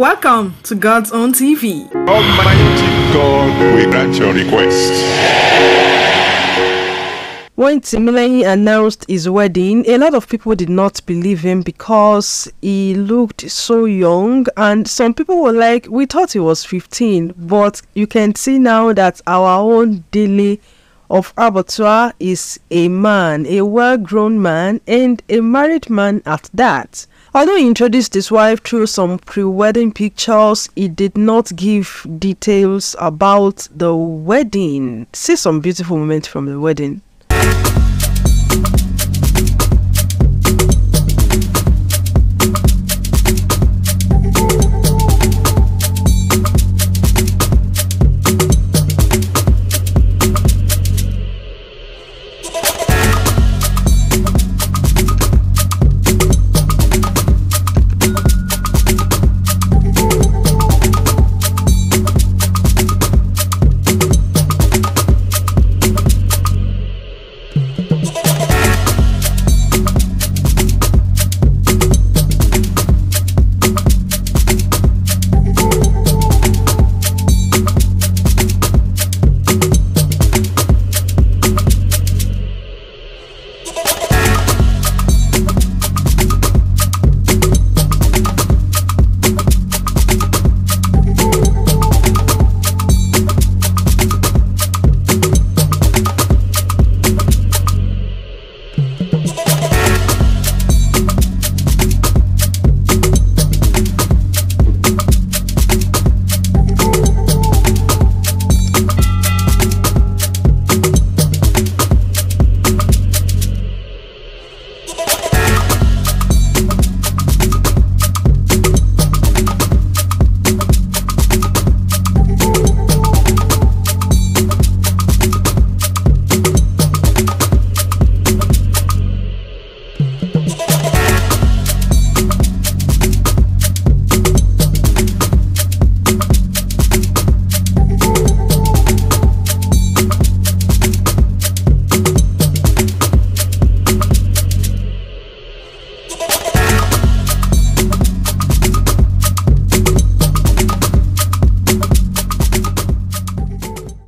Welcome to God's Own TV. Almighty God, we grant your request. When Timilani announced his wedding, a lot of people did not believe him because he looked so young, and some people were like, we thought he was 15, but you can see now that our own Dele of Abattoir is a man, a well-grown man, and a married man at that. Although he introduced his wife through some pre-wedding pictures, he did not give details about the wedding. See some beautiful moments from the wedding.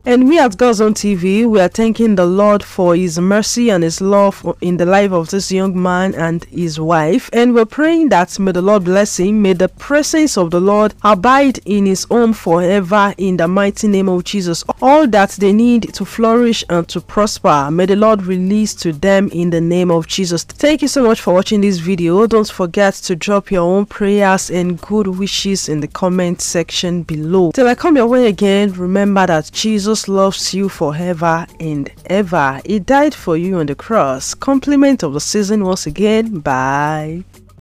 And we at God's Own TV, we are thanking the Lord for His mercy and His love in the life of this young man and his wife. And we're praying that may the Lord bless him, may the presence of the Lord abide in his home forever in the mighty name of Jesus. All that they need to flourish and to prosper, may the Lord release to them in the name of Jesus. Thank you so much for watching this video. Don't forget to drop your own prayers and good wishes in the comment section below. Till I come your way again, remember that Jesus loves you forever and ever. He died for you on the cross. Compliment of the season once again. Bye.